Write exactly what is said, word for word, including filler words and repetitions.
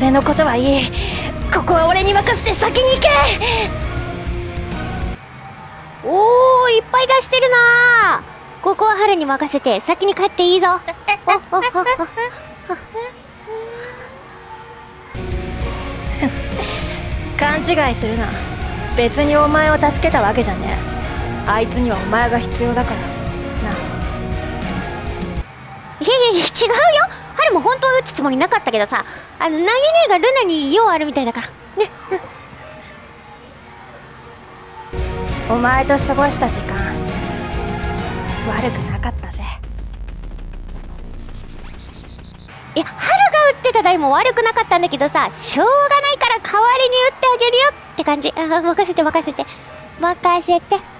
俺のことはいい。ここは俺に任せて先に行け。おー、いっぱい出してるな。ここは春に任せて先に帰っていいぞ。おおお勘違いするな。別にお前を助けたわけじゃねえ。あいつにはお前が必要だからな。いやいやいや違うよ。春も本当は撃つつもりなかったけどさ、あのナギネーがルナに用あるみたいだからね。お前と過ごした時間悪くなかったぜ。いや、春が打ってた台も悪くなかったんだけどさ、しょうがないから代わりに打ってあげるよって感じ。あ、任せて任せて任せて。